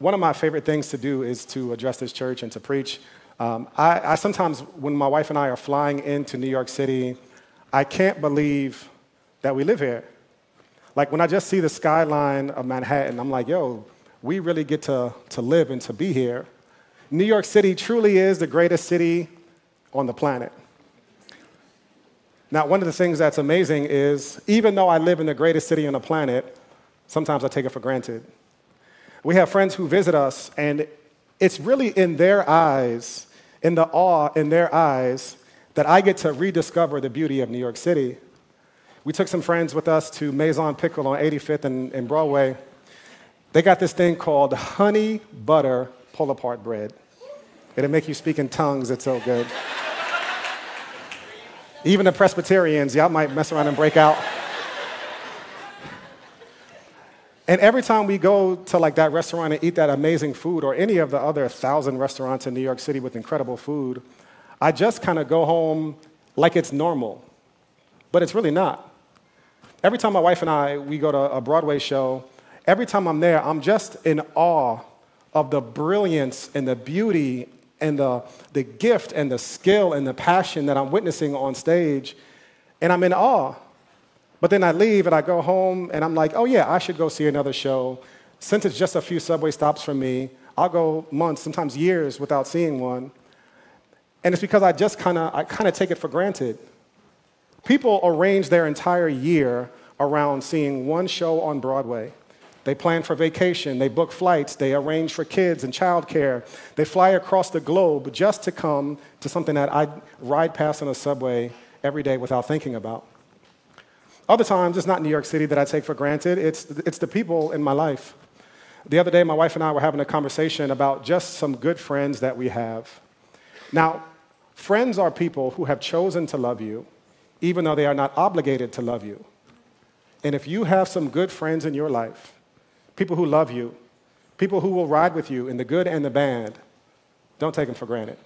One of my favorite things to do is to address this church and to preach. I sometimes, when my wife and I are flying into New York City, I can't believe that we live here. Like, when I just see the skyline of Manhattan, I'm like, yo, we really get to live and to be here. New York City truly is the greatest city on the planet. Now, one of the things that's amazing is, even though I live in the greatest city on the planet, sometimes I take it for granted. We have friends who visit us, and it's really in their eyes, in the awe in their eyes, that I get to rediscover the beauty of New York City. We took some friends with us to Maison Pickle on 85th and Broadway. They got this thing called honey butter pull-apart bread. It'll make you speak in tongues, it's so good. Even the Presbyterians, y'all might mess around and break out. And every time we go to like that restaurant and eat that amazing food, or any of the other 1,000 restaurants in New York City with incredible food, I just kind of go home like it's normal, but it's really not. Every time my wife and I, we go to a Broadway show, every time I'm there, I'm just in awe of the brilliance and the beauty and the gift and the skill and the passion that I'm witnessing on stage, and I'm in awe. But then I leave and I go home and I'm like, oh yeah, I should go see another show. Since it's just a few subway stops from me, I'll go months, sometimes years without seeing one. And it's because I kind of take it for granted. People arrange their entire year around seeing one show on Broadway. They plan for vacation, they book flights, they arrange for kids and childcare. They fly across the globe just to come to something that I ride past on a subway every day without thinking about. Other times, it's not New York City that I take for granted, it's the people in my life. The other day, my wife and I were having a conversation about just some good friends that we have. Now, friends are people who have chosen to love you, even though they are not obligated to love you. And if you have some good friends in your life, people who love you, people who will ride with you in the good and the bad, don't take them for granted.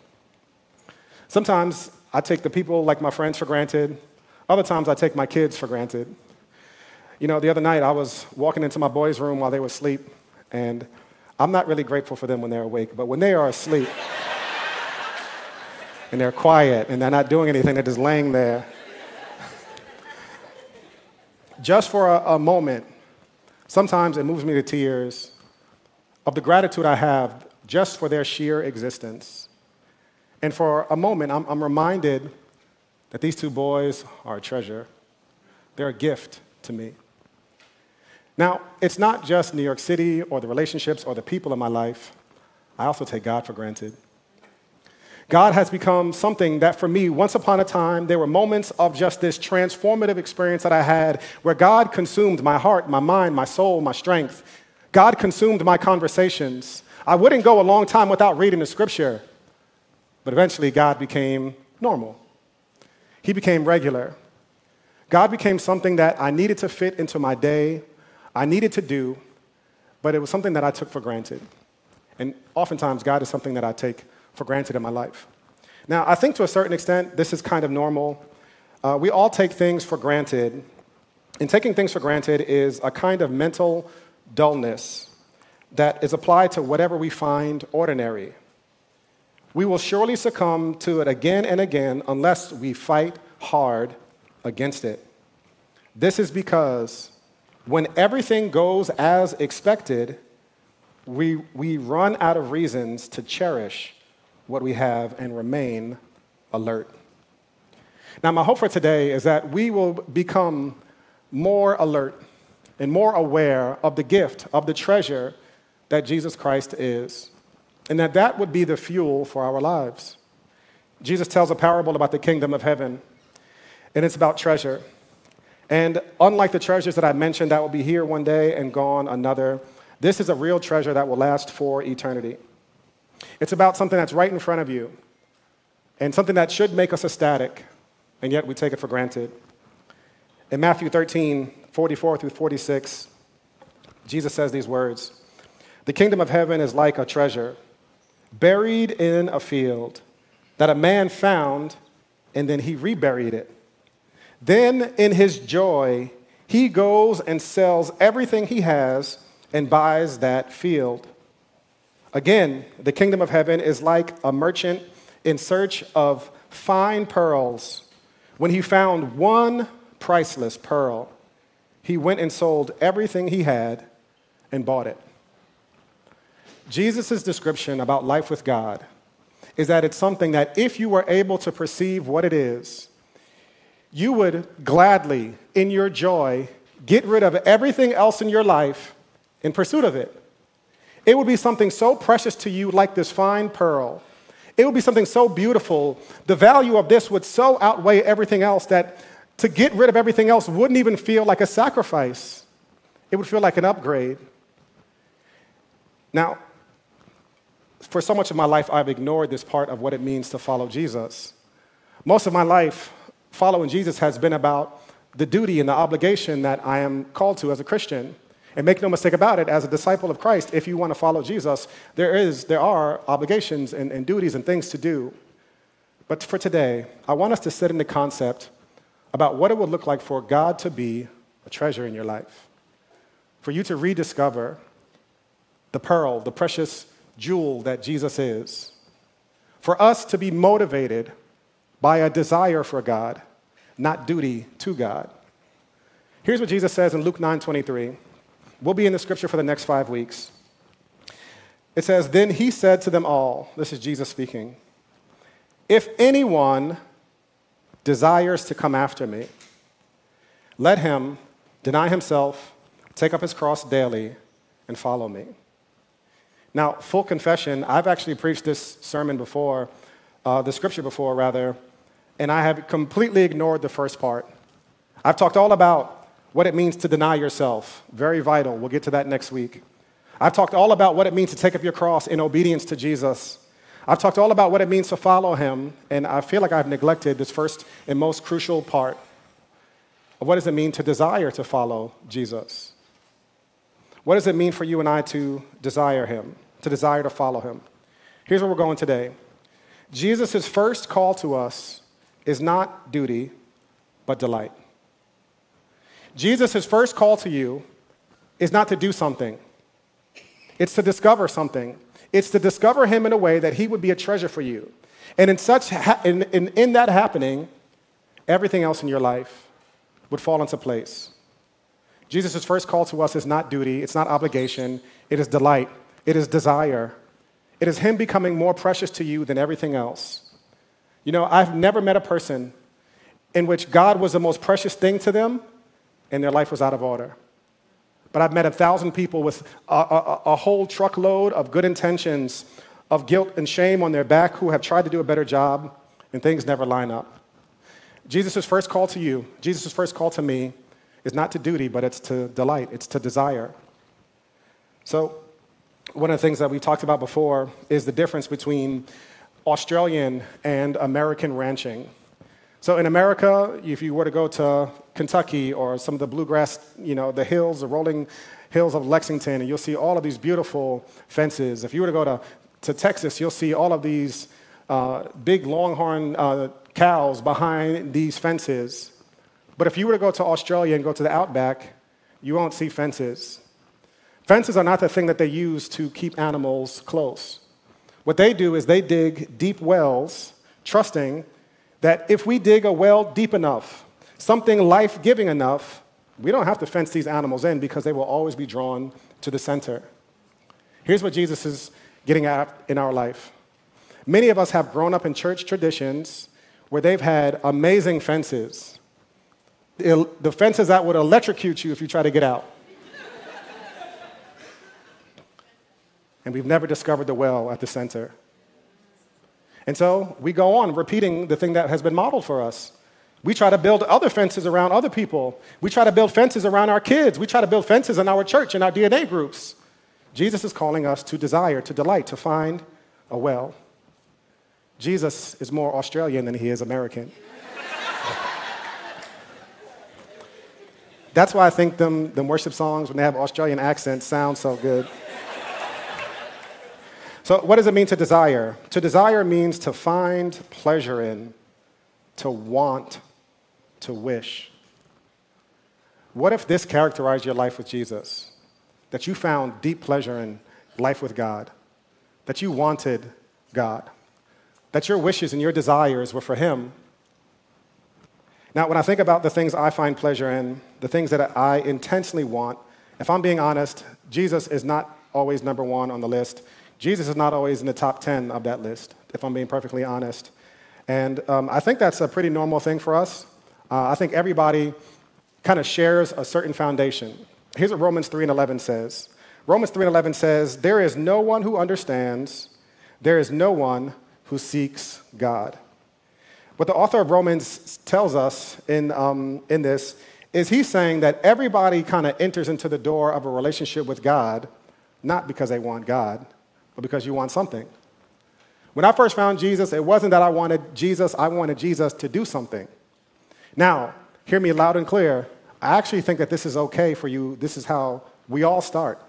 Sometimes I take the people like my friends for granted. Other times I take my kids for granted. You know, the other night I was walking into my boys' room while they were asleep, and I'm not really grateful for them when they're awake, but when they are asleep and they're quiet and they're not doing anything, they're just laying there. Just for a moment, sometimes it moves me to tears of the gratitude I have just for their sheer existence. And for a moment, I'm reminded that these two boys are a treasure. They're a gift to me. Now, it's not just New York City or the relationships or the people in my life. I also take God for granted. God has become something that for me, once upon a time, there were moments of just this transformative experience that I had where God consumed my heart, my mind, my soul, my strength. God consumed my conversations. I wouldn't go a long time without reading the scripture, but eventually God became normal. He became regular. God became something that I needed to fit into my day, I needed to do, but it was something that I took for granted. And oftentimes, God is something that I take for granted in my life. Now, I think to a certain extent, this is kind of normal. We all take things for granted, and taking things for granted is a kind of mental dullness that is applied to whatever we find ordinary. We will surely succumb to it again and again unless we fight hard against it. This is because when everything goes as expected, we run out of reasons to cherish what we have and remain alert. Now, my hope for today is that we will become more alert and more aware of the gift, of the treasure that Jesus Christ is, and that would be the fuel for our lives. Jesus tells a parable about the kingdom of heaven, and it's about treasure. And unlike the treasures that I mentioned that will be here one day and gone another, this is a real treasure that will last for eternity. It's about something that's right in front of you, and something that should make us ecstatic, and yet we take it for granted. In Matthew 13:44 through 46, Jesus says these words, "The kingdom of heaven is like a treasure buried in a field that a man found, and then he reburied it. Then in his joy, he goes and sells everything he has and buys that field. Again, the kingdom of heaven is like a merchant in search of fine pearls. When he found one priceless pearl, he went and sold everything he had and bought it. Jesus' description about life with God is that it's something that if you were able to perceive what it is, you would gladly, in your joy, get rid of everything else in your life in pursuit of it. It would be something so precious to you like this fine pearl. It would be something so beautiful. The value of this would so outweigh everything else that to get rid of everything else wouldn't even feel like a sacrifice. It would feel like an upgrade. Now, for so much of my life, I've ignored this part of what it means to follow Jesus. Most of my life, following Jesus has been about the duty and the obligation that I am called to as a Christian. And make no mistake about it, as a disciple of Christ, if you want to follow Jesus, there are obligations and duties and things to do. But for today, I want us to sit in the concept about what it would look like for God to be a treasure in your life, for you to rediscover the pearl, the precious jewel that Jesus is, for us to be motivated by a desire for God, not duty to God. Here's what Jesus says in Luke 9:23. We'll be in the scripture for the next 5 weeks. It says, "Then he said to them all," this is Jesus speaking, "If anyone desires to come after me, let him deny himself, take up his cross daily, and follow me." Now, full confession, I've actually preached this sermon before, the scripture before, and I have completely ignored the first part. I've talked all about what it means to deny yourself. Very vital. We'll get to that next week. I've talked all about what it means to take up your cross in obedience to Jesus. I've talked all about what it means to follow him, and I feel like I've neglected this first and most crucial part of what does it mean to desire to follow Jesus. What does it mean for you and I to desire him, to desire to follow him? Here's where we're going today. Jesus' first call to us is not duty, but delight. Jesus' first call to you is not to do something. It's to discover something. It's to discover him in a way that he would be a treasure for you. And in that happening, everything else in your life would fall into place. Jesus' first call to us is not duty. It's not obligation. It is delight. It is desire. It is him becoming more precious to you than everything else. You know, I've never met a person in which God was the most precious thing to them and their life was out of order. But I've met 1,000 people with a whole truckload of good intentions, of guilt and shame on their back who have tried to do a better job and things never line up. Jesus' first call to you, Jesus' first call to me is not to duty, but it's to delight. It's to desire. So, one of the things that we talked about before is the difference between Australian and American ranching. So in America, if you were to go to Kentucky or some of the bluegrass, you know, the hills, the rolling hills of Lexington, and you'll see all of these beautiful fences. If you were to go to Texas, you'll see all of these big longhorn cows behind these fences. But if you were to go to Australia and go to the outback, you won't see fences. Fences are not the thing that they use to keep animals close. What they do is they dig deep wells, trusting that if we dig a well deep enough, something life-giving enough, we don't have to fence these animals in because they will always be drawn to the center. Here's what Jesus is getting at in our life. Many of us have grown up in church traditions where they've had amazing fences, the fences that would electrocute you if you try to get out. And we've never discovered the well at the center. And so we go on repeating the thing that has been modeled for us. We try to build other fences around other people. We try to build fences around our kids. We try to build fences in our church and our DNA groups. Jesus is calling us to desire, to delight, to find a well. Jesus is more Australian than he is American. That's why I think them worship songs, when they have Australian accents, sound so good. So what does it mean to desire? To desire means to find pleasure in, to want, to wish. What if this characterized your life with Jesus? That you found deep pleasure in life with God, that you wanted God, that your wishes and your desires were for him. Now, when I think about the things I find pleasure in, the things that I intensely want, if I'm being honest, Jesus is not always number one on the list. Jesus is not always in the top 10 of that list, if I'm being perfectly honest. And I think that's a pretty normal thing for us. I think everybody kind of shares a certain foundation. Here's what Romans 3:11 says. Romans 3:11 says, there is no one who understands. There is no one who seeks God. What the author of Romans tells us in this is he's saying that everybody kind of enters into the door of a relationship with God, not because they want God, but because you want something. When I first found Jesus, it wasn't that I wanted Jesus. I wanted Jesus to do something. Now, hear me loud and clear. I actually think that this is okay for you. This is how we all start,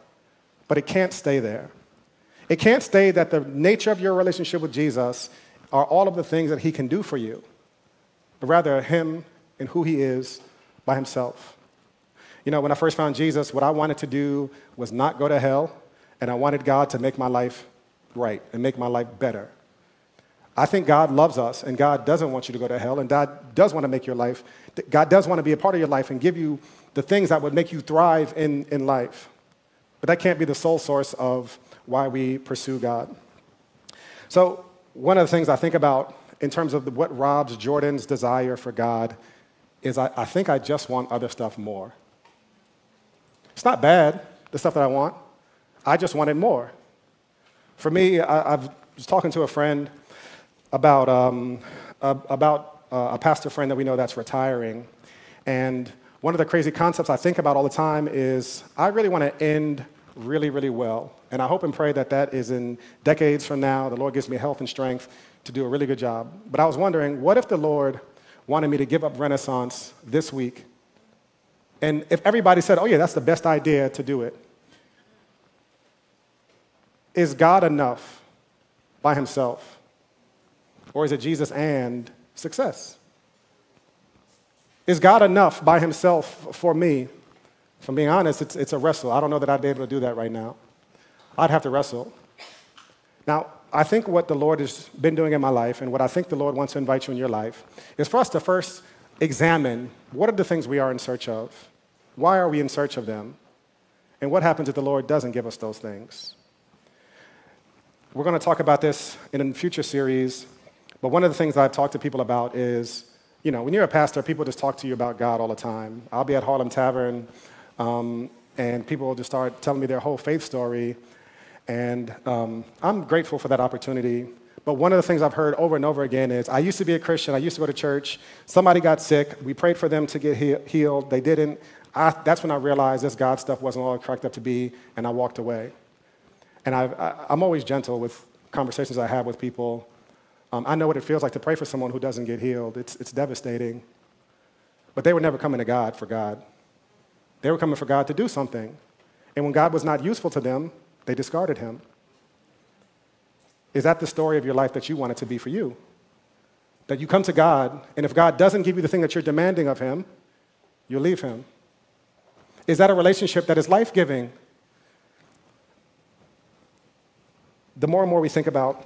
but it can't stay there. It can't stay that the nature of your relationship with Jesus are all of the things that he can do for you, but rather him and who he is by himself. You know, when I first found Jesus, what I wanted to do was not go to hell, and I wanted God to make my life right and make my life better. I think God loves us, and God doesn't want you to go to hell, and God does want to make your life, God does want to be a part of your life and give you the things that would make you thrive in life. But that can't be the sole source of why we pursue God. So one of the things I think about in terms of what robs Jordan's desire for God is I think I just want other stuff more. It's not bad, the stuff that I want. I just wanted more. For me, I was talking to a friend about a pastor friend that we know that's retiring. And one of the crazy concepts I think about all the time is I really want to end really, really well. And I hope and pray that that is in decades from now. The Lord gives me health and strength to do a really good job. But I was wondering, what if the Lord wanted me to give up Renaissance this week? And if everybody said, oh yeah, that's the best idea to do it. Is God enough by himself? Or is it Jesus and success? Is God enough by himself for me? If I'm being honest, it's a wrestle. I don't know that I'd be able to do that right now. I'd have to wrestle. Now, I think what the Lord has been doing in my life and what I think the Lord wants to invite you in your life is for us to first examine what are the things we are in search of? Why are we in search of them? And what happens if the Lord doesn't give us those things? We're going to talk about this in a future series, but one of the things I've talked to people about is, you know, when you're a pastor, people just talk to you about God all the time. I'll be at Harlem Tavern, and people will just start telling me their whole faith story. And I'm grateful for that opportunity. But one of the things I've heard over and over again is, I used to be a Christian. I used to go to church. Somebody got sick. We prayed for them to get healed. They didn't. That's when I realized this God stuff wasn't all it cracked up to be, and I walked away. And I'm always gentle with conversations I have with people. I know what it feels like to pray for someone who doesn't get healed. It's devastating. But they were never coming to God for God. They were coming for God to do something. And when God was not useful to them, they discarded him. Is that the story of your life that you want it to be for you? That you come to God, and if God doesn't give you the thing that you're demanding of him, you leave him. Is that a relationship that is life-giving? The more and more we think about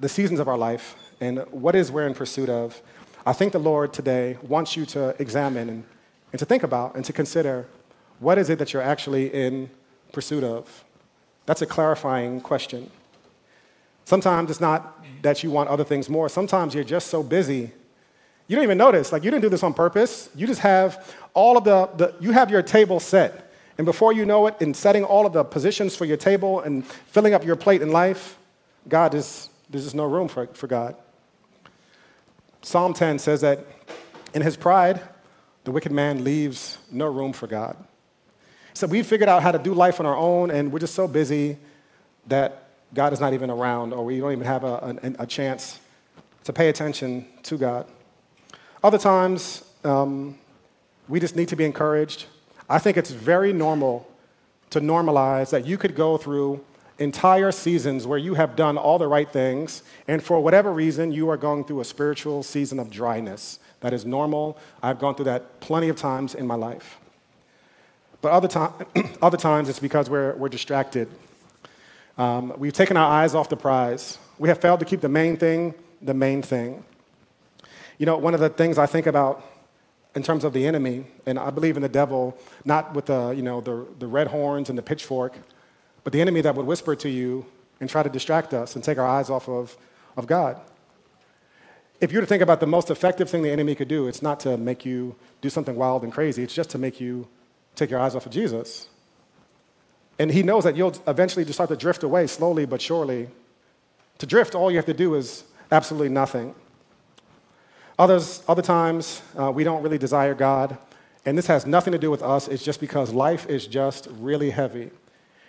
the seasons of our life and what is we're in pursuit of, I think the Lord today wants you to examine and to think about and to consider what is it that you're actually in pursuit of. That's a clarifying question. Sometimes it's not that you want other things more. Sometimes you're just so busy. You don't even notice. Like, you didn't do this on purpose. You just have all of you have your table set. And before you know it, in setting all of the positions for your table and filling up your plate in life, there's just no room for God. Psalm 10 says that in his pride, the wicked man leaves no room for God. So we've figured out how to do life on our own, and we're just so busy that God is not even around, or we don't even have a chance to pay attention to God. Other times, we just need to be encouraged. I think it's very normal to normalize that you could go through entire seasons where you have done all the right things, and for whatever reason, you are going through a spiritual season of dryness. That is normal. I've gone through that plenty of times in my life. But other times, it's because we're distracted. We've taken our eyes off the prize. We have failed to keep the main thing the main thing. You know, one of the things I think about in terms of the enemy, and I believe in the devil, not with the, you know, the red horns and the pitchfork, but the enemy that would whisper to you and try to distract us and take our eyes off of God. If you were to think about the most effective thing the enemy could do, it's not to make you do something wild and crazy. It's just to make you take your eyes off of Jesus. And he knows that you'll eventually just start to drift away slowly but surely. To drift, all you have to do is absolutely nothing. Other times, we don't really desire God, and this has nothing to do with us. It's just because life is just really heavy.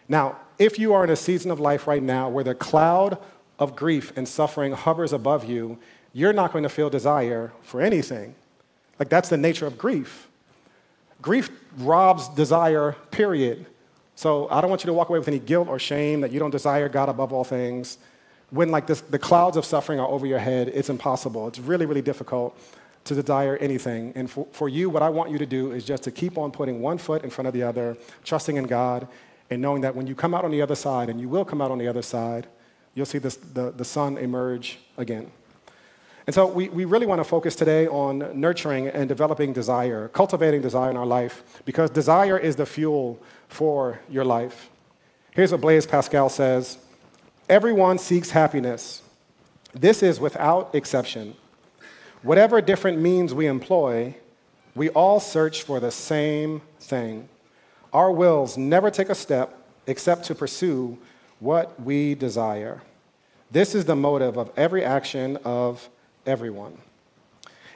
Now, if you are in a season of life right now where the cloud of grief and suffering hovers above you, you're not going to feel desire for anything. Like, that's the nature of grief. Grief robs desire, period. So I don't want you to walk away with any guilt or shame that you don't desire God above all things. When like this, the clouds of suffering are over your head, it's impossible. It's really, really difficult to desire anything. And for you, what I want you to do is just to keep on putting one foot in front of the other, trusting in God, and knowing that when you come out on the other side, and you will come out on the other side, you'll see the sun emerge again. And so we really want to focus today on nurturing and developing desire, cultivating desire in our life, because desire is the fuel for your life. Here's what Blaise Pascal says. Everyone seeks happiness. This is without exception. Whatever different means we employ, we all search for the same thing. Our wills never take a step except to pursue what we desire. This is the motive of every action of everyone.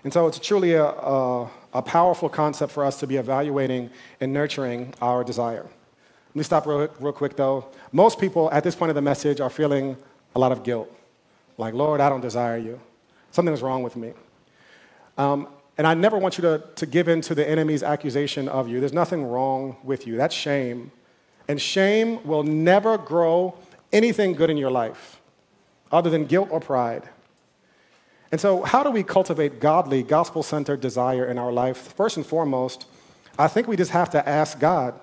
And so it's truly a powerful concept for us to be evaluating and nurturing our desire. Let me stop real quick, though. Most people at this point of the message are feeling a lot of guilt. Like, Lord, I don't desire you. Something is wrong with me. And I never want you to give in to the enemy's accusation of you. There's nothing wrong with you. That's shame. And shame will never grow anything good in your life other than guilt or pride. And so how do we cultivate godly, gospel-centered desire in our life? First and foremost, I think we just have to ask God.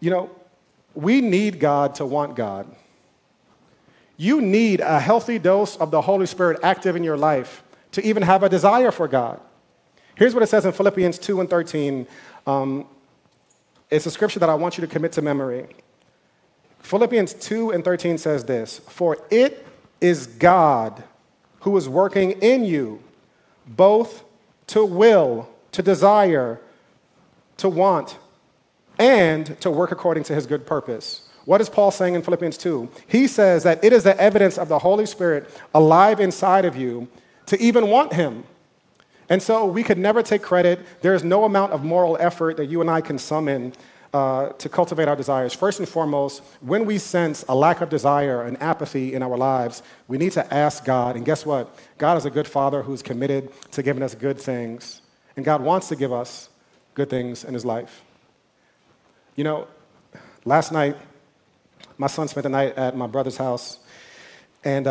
You know, we need God to want God. You need a healthy dose of the Holy Spirit active in your life to even have a desire for God. Here's what it says in Philippians 2:13. It's a scripture that I want you to commit to memory. Philippians 2:13 says this, "For it is God who is working in you, both to will, to desire, to want, and to work according to his good purpose." What is Paul saying in Philippians 2? He says that it is the evidence of the Holy Spirit alive inside of you to even want him. And so we could never take credit. There is no amount of moral effort that you and I can summon to cultivate our desires. First and foremost, when we sense a lack of desire and apathy in our lives, we need to ask God. And guess what? God is a good father who's committed to giving us good things. And God wants to give us good things in his life. You know, last night, my son spent the night at my brother's house, and,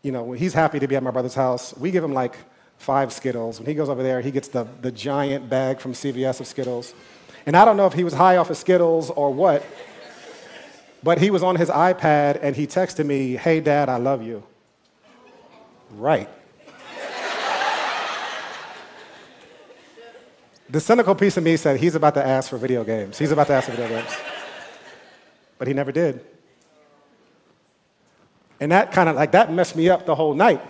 you know, he's happy to be at my brother's house. We give him, like, 5 Skittles. When he goes over there, he gets the giant bag from CVS of Skittles. And I don't know if he was high off of Skittles or what, but he was on his iPad, and he texted me, "Hey, Dad, I love you." Right. The cynical piece of me said, he's about to ask for video games. He's about to ask for video games. But he never did. And that kind of, like, that messed me up the whole night.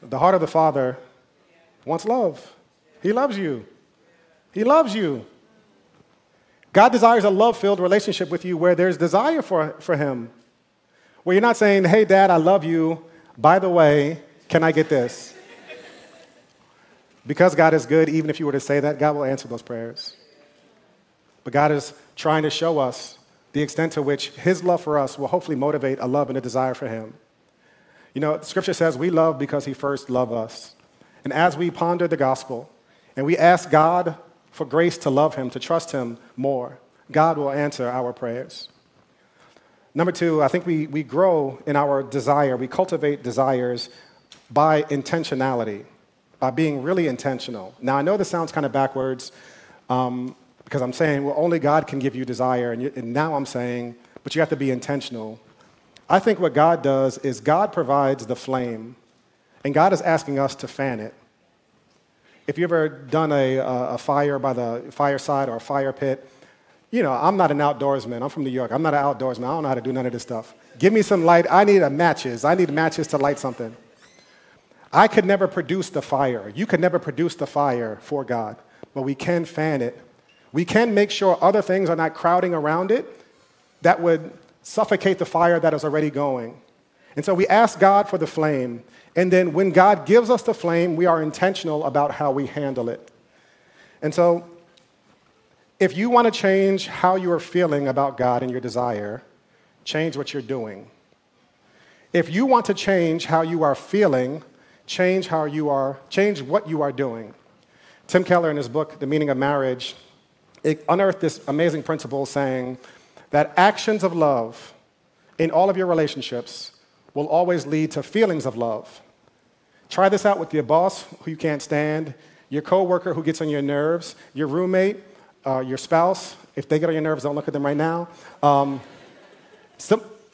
The heart of the Father wants love. He loves you. He loves you. God desires a love-filled relationship with you where there's desire for him. Where you're not saying, "Hey, Dad, I love you. By the way, can I get this?" Because God is good, even if you were to say that, God will answer those prayers. But God is trying to show us the extent to which his love for us will hopefully motivate a love and a desire for him. You know, Scripture says we love because he first loved us. And as we ponder the gospel and we ask God for grace to love him, to trust him more, God will answer our prayers. Number two, I think we grow in our desire. We cultivate desires by intentionality, by being really intentional. Now, I know this sounds kind of backwards, Because I'm saying, well, only God can give you desire. And now I'm saying, but you have to be intentional. I think what God does is God provides the flame. And God is asking us to fan it. If you've ever done a fire by the fireside or a fire pit, you know, I'm not an outdoorsman. I'm from New York. I'm not an outdoorsman. I don't know how to do none of this stuff. Give me some light. I need matches. I need matches to light something. I could never produce the fire. You could never produce the fire for God, but we can fan it. We can make sure other things are not crowding around it that would suffocate the fire that is already going. And so we ask God for the flame, and then when God gives us the flame, we are intentional about how we handle it. And so if you want to change how you are feeling about God and your desire, change what you're doing. If you want to change how you are feeling, change what you are doing. Tim Keller, in his book, The Meaning of Marriage, unearthed this amazing principle saying that actions of love in all of your relationships will always lead to feelings of love. Try this out with your boss, who you can't stand, your coworker who gets on your nerves, your roommate, your spouse. If they get on your nerves, don't look at them right now.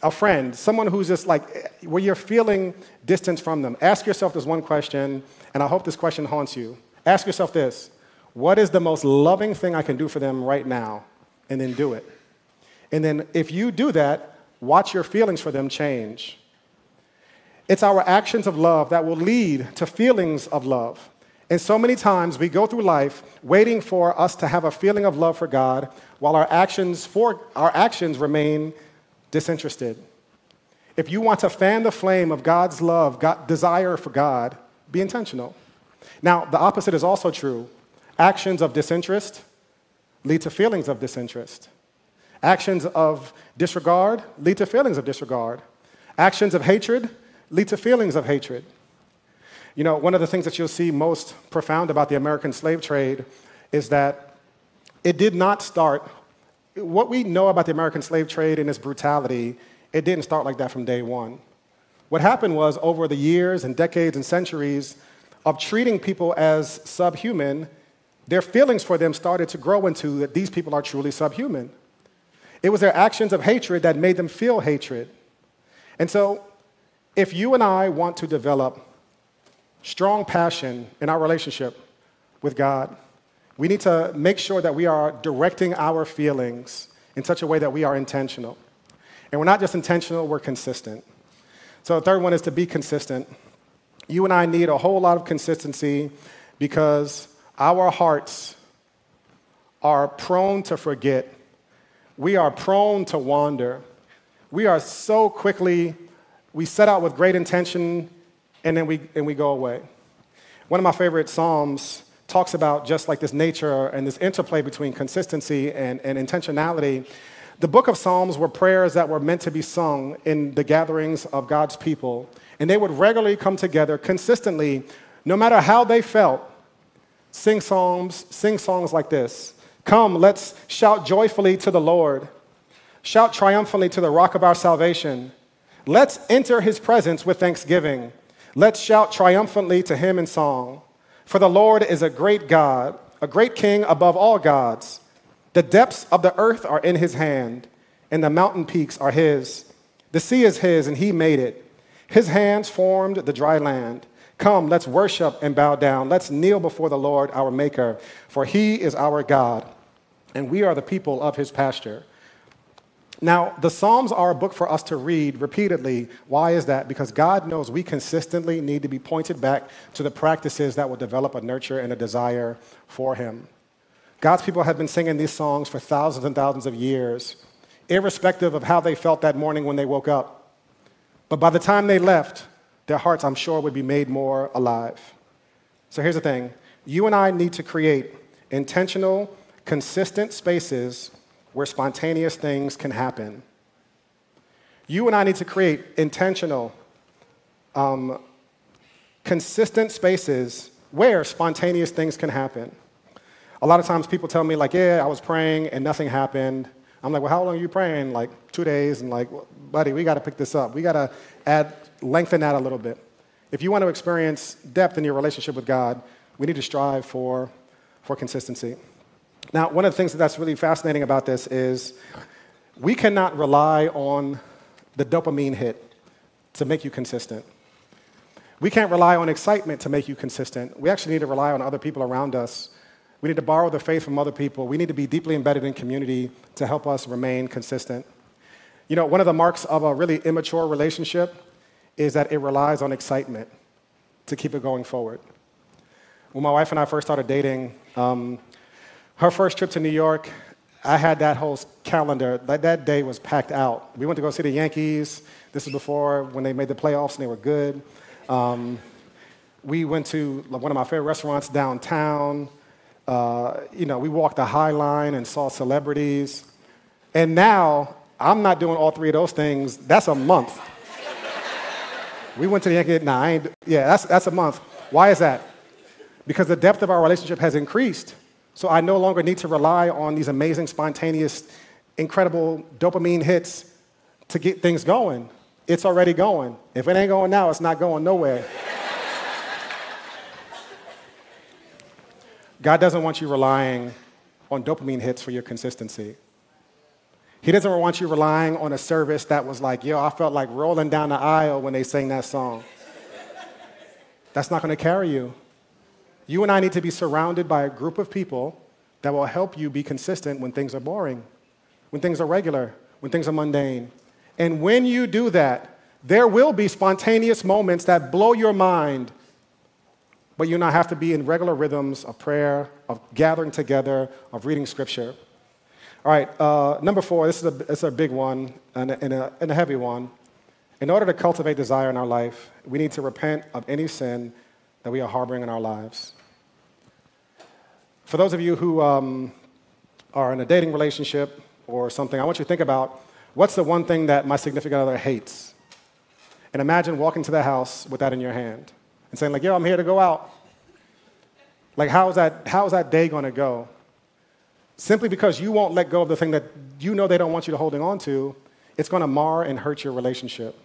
A friend, someone who's just like, where you're feeling distance from them. Ask yourself this one question, and I hope this question haunts you. Ask yourself this: what is the most loving thing I can do for them right now? And then do it. And then if you do that, watch your feelings for them change. It's our actions of love that will lead to feelings of love. And so many times we go through life waiting for us to have a feeling of love for God while our actions remain disinterested. If you want to fan the flame of God's love, desire for God, be intentional. Now, the opposite is also true. Actions of disinterest lead to feelings of disinterest. Actions of disregard lead to feelings of disregard. Actions of hatred lead to feelings of hatred. You know, one of the things that you'll see most profound about the American slave trade is that it did not start, what we know about the American slave trade and its brutality, it didn't start like that from day one. What happened was, over the years and decades and centuries of treating people as subhuman, their feelings for them started to grow into that these people are truly subhuman. It was their actions of hatred that made them feel hatred. And so, if you and I want to develop strong passion in our relationship with God, we need to make sure that we are directing our feelings in such a way that we are intentional. And we're not just intentional, we're consistent. So the third one is to be consistent. You and I need a whole lot of consistency because our hearts are prone to forget. We are prone to wander. We are so quickly we set out with great intention, and then we go away. One of my favorite Psalms talks about just like this nature and this interplay between consistency and intentionality. The book of Psalms were prayers that were meant to be sung in the gatherings of God's people, and they would regularly come together consistently, no matter how they felt, sing songs like this. Come, let's shout joyfully to the Lord. Shout triumphantly to the rock of our salvation. Let's enter his presence with thanksgiving. Let's shout triumphantly to him in song. For the Lord is a great God, a great king above all gods. The depths of the earth are in his hand, and the mountain peaks are his. The sea is his, and he made it. His hands formed the dry land. Come, let's worship and bow down. Let's kneel before the Lord, our maker, for he is our God, and we are the people of his pasture. Now, the Psalms are a book for us to read repeatedly. Why is that? Because God knows we consistently need to be pointed back to the practices that will develop a nurture and a desire for him. God's people have been singing these songs for thousands and thousands of years, irrespective of how they felt that morning when they woke up. But by the time they left, their hearts, I'm sure, would be made more alive. So here's the thing. You and I need to create intentional, consistent spaces where spontaneous things can happen. You and I need to create intentional, consistent spaces where spontaneous things can happen. A lot of times people tell me, like, yeah, I was praying and nothing happened. I'm like, well, how long are you praying? Like 2 days. And like, well, buddy, we got to pick this up. We got to lengthen that a little bit. If you want to experience depth in your relationship with God, we need to strive for consistency. Now, one of the things that's really fascinating about this is we cannot rely on the dopamine hit to make you consistent. We can't rely on excitement to make you consistent. We actually need to rely on other people around us. We need to borrow the faith from other people. We need to be deeply embedded in community to help us remain consistent. You know, one of the marks of a really immature relationship is that it relies on excitement to keep it going forward. When my wife and I first started dating, her first trip to New York, I had that whole calendar. That day was packed out. We went to go see the Yankees. This is before when they made the playoffs and they were good. We went to one of my favorite restaurants downtown. You know, we walked the High Line and saw celebrities. And now, I'm not doing all three of those things. That's a month. We went to the Yankees. Nah, I ain't. Yeah, that's a month. Why is that? Because the depth of our relationship has increased. So I no longer need to rely on these amazing, spontaneous, incredible dopamine hits to get things going. It's already going. If it ain't going now, it's not going nowhere. God doesn't want you relying on dopamine hits for your consistency. He doesn't want you relying on a service that was like, yo, I felt like rolling down the aisle when they sang that song. That's not going to carry you. You and I need to be surrounded by a group of people that will help you be consistent when things are boring, when things are regular, when things are mundane. And when you do that, there will be spontaneous moments that blow your mind, but you and I have to be in regular rhythms of prayer, of gathering together, of reading scripture. All right, number four, this is a big one and a heavy one. In order to cultivate desire in our life, we need to repent of any sin that we are harboring in our lives. For those of you who are in a dating relationship or something, I want you to think about, what's the one thing that my significant other hates? And imagine walking to the house with that in your hand and saying, like, yo, I'm here to go out. Like, how is that day gonna go? Simply because you won't let go of the thing that you know they don't want you to holding on to, it's gonna mar and hurt your relationship.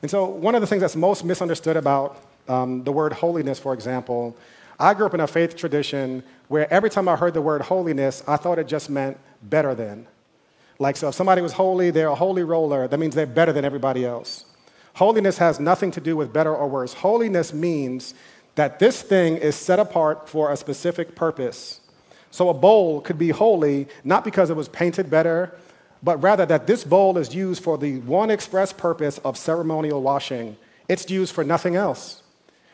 And so one of the things that's most misunderstood about the word holiness, for example, I grew up in a faith tradition where every time I heard the word holiness, I thought it just meant better than. Like, so if somebody was holy, they're a holy roller. That means they're better than everybody else. Holiness has nothing to do with better or worse. Holiness means that this thing is set apart for a specific purpose. So a bowl could be holy, not because it was painted better, but rather that this bowl is used for the one express purpose of ceremonial washing. It's used for nothing else.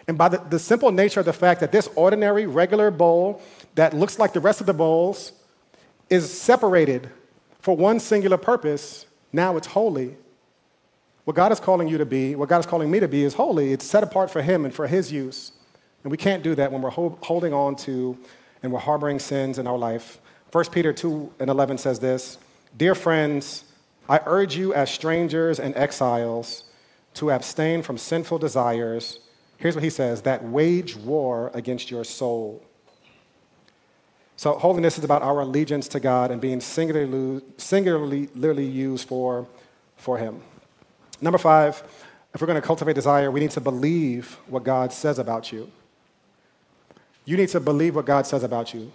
And by the simple nature of the fact that this ordinary, regular bowl that looks like the rest of the bowls is separated for one singular purpose, now it's holy. What God is calling you to be, what God is calling me to be is holy. It's set apart for Him and for His use. And we can't do that when we're holding on to and we're harboring sins in our life. 1 Peter 2:11 says this, "Dear friends, I urge you as strangers and exiles to abstain from sinful desires." Here's what he says, "that wage war against your soul." So holiness is about our allegiance to God and being singularly used for Him. Number five, if we're going to cultivate desire, we need to believe what God says about you. You need to believe what God says about you.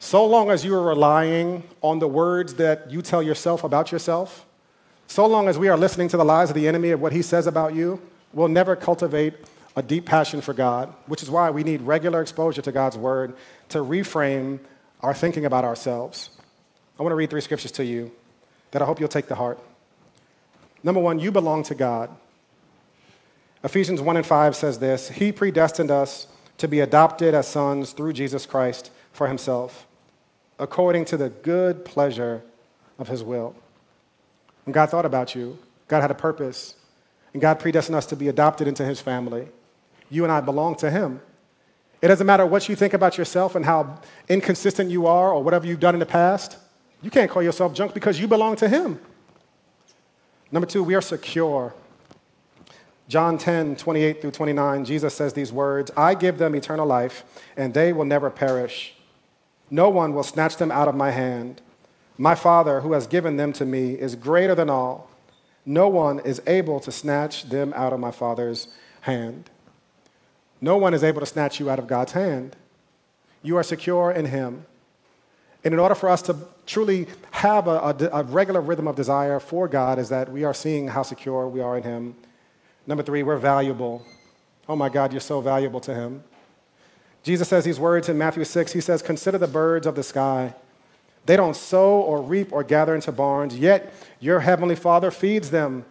So long as you are relying on the words that you tell yourself about yourself, so long as we are listening to the lies of the enemy of what he says about you, we'll never cultivate a deep passion for God, which is why we need regular exposure to God's word to reframe our thinking about ourselves. I want to read three scriptures to you that I hope you'll take to heart. Number one, you belong to God. Ephesians 1:5 says this, "He predestined us to be adopted as sons through Jesus Christ for Himself, according to the good pleasure of His will." When God thought about you, God had a purpose. And God predestined us to be adopted into His family. You and I belong to Him. It doesn't matter what you think about yourself and how inconsistent you are or whatever you've done in the past. You can't call yourself junk because you belong to Him. Number two, we are secure. John 10:28-29, Jesus says these words, "I give them eternal life, and they will never perish. No one will snatch them out of my hand. My Father, who has given them to me, is greater than all. No one is able to snatch them out of my Father's hand." No one is able to snatch you out of God's hand. You are secure in Him. And in order for us to truly have a regular rhythm of desire for God is that we are seeing how secure we are in Him. Number three, we're valuable. Oh my God, you're so valuable to Him. Jesus says these words in Matthew 6. He says, "Consider the birds of the sky. They don't sow or reap or gather into barns, yet your heavenly Father feeds them.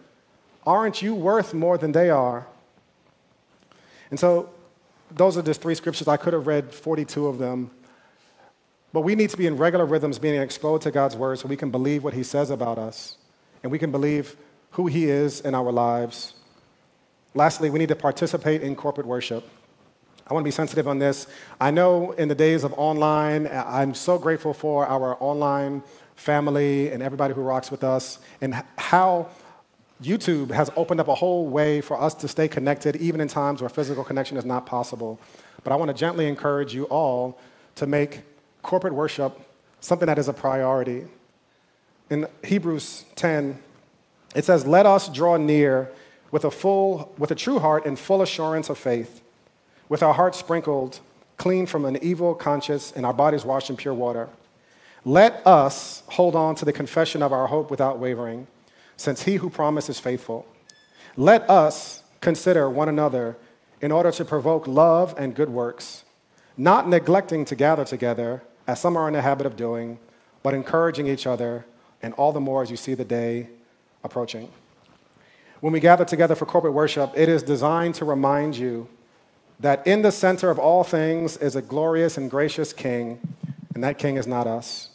Aren't you worth more than they are?" And so those are just three scriptures. I could have read 42 of them. But we need to be in regular rhythms, being exposed to God's word so we can believe what He says about us, and we can believe who He is in our lives. Lastly, we need to participate in corporate worship. I want to be sensitive on this. I know in the days of online, I'm so grateful for our online family and everybody who rocks with us, and how YouTube has opened up a whole way for us to stay connected, even in times where physical connection is not possible. But I want to gently encourage you all to make corporate worship something that is a priority. In Hebrews 10, it says, "Let us draw near with a true heart and full assurance of faith, with our hearts sprinkled clean from an evil conscience and our bodies washed in pure water. Let us hold on to the confession of our hope without wavering, since He who promised is faithful. Let us consider one another in order to provoke love and good works, not neglecting to gather together, as some are in the habit of doing, but encouraging each other, and all the more as you see the day approaching." When we gather together for corporate worship, it is designed to remind you that in the center of all things is a glorious and gracious King, and that King is not us.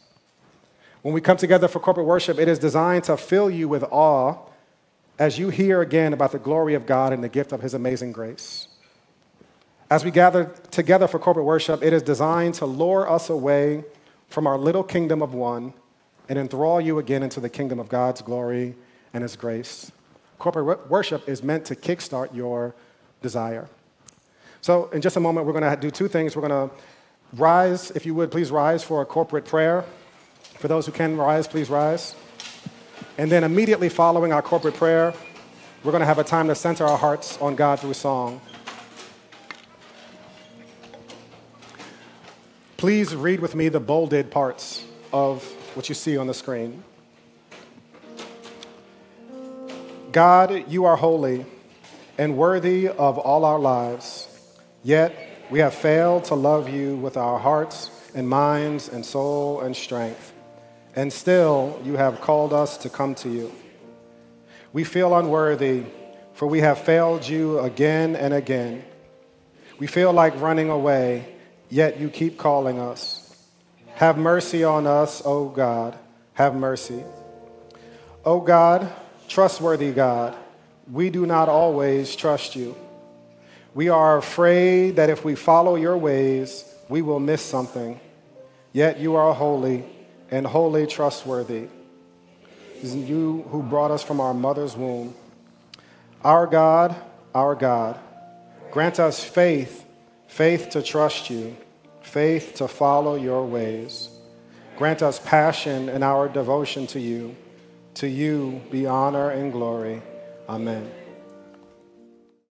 When we come together for corporate worship, it is designed to fill you with awe as you hear again about the glory of God and the gift of His amazing grace. As we gather together for corporate worship, it is designed to lure us away from our little kingdom of one and enthrall you again into the kingdom of God's glory and His grace. Corporate worship is meant to kickstart your desire. So in just a moment, we're going to do two things. We're going to rise. If you would, please rise for a corporate prayer. For those who can rise, please rise. And then immediately following our corporate prayer, we're going to have a time to center our hearts on God through song. Please read with me the bolded parts of what you see on the screen. God, you are holy and worthy of all our lives, yet we have failed to love you with our hearts and minds and soul and strength, and still you have called us to come to you. We feel unworthy, for we have failed you again and again. We feel like running away, yet you keep calling us. Have mercy on us, O God, have mercy. O God, trustworthy God, we do not always trust you. We are afraid that if we follow your ways, we will miss something. Yet you are holy and wholly trustworthy. It is you who brought us from our mother's womb. Our God, grant us faith, faith to trust you, faith to follow your ways. Grant us passion in our devotion to you. To you be honor and glory. Amen.